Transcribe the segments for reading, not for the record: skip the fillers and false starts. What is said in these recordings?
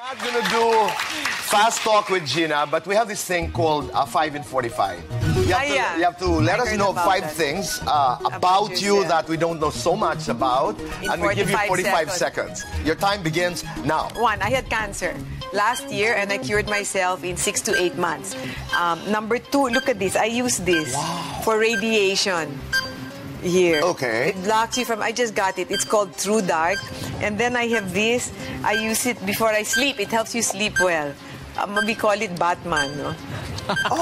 Not gonna do fast talk with Gina, but we have this thing called 5 in 45. You have to let us know five things about you that we don't know so much about, and we give you 45 seconds. Your time begins now. One, I had cancer last year, and I cured myself in 6 to 8 months. Number two, look at this. I use this for radiation. Okay. It blocks you from... I just got it. It's called True Dark. And then I have this. I use it before I sleep. It helps you sleep well. We call it Batman, no?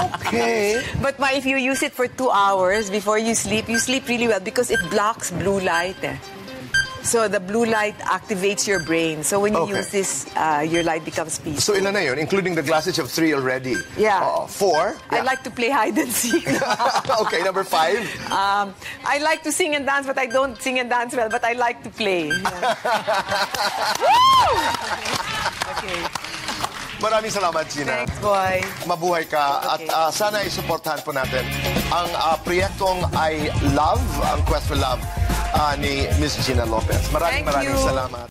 Okay. But if you use it for 2 hours before you sleep really well because it blocks blue light. So the blue light activates your brain. So when you use this, your light becomes peaceful. So ilan na yun, including the glasses of 3 already. Yeah. 4. Yeah. I like to play hide and seek. Okay, number 5. I like to sing and dance, but I don't sing and dance well, but I like to play. Yeah. Woo! Okay. Maraming salamat, Gina. Thanks, boy. Mabuhay ka. Okay. At sana isuportahan po natin ang proyektong I Love, ang Quest for Love, ni Miss Gina Lopez. Maraming salamat.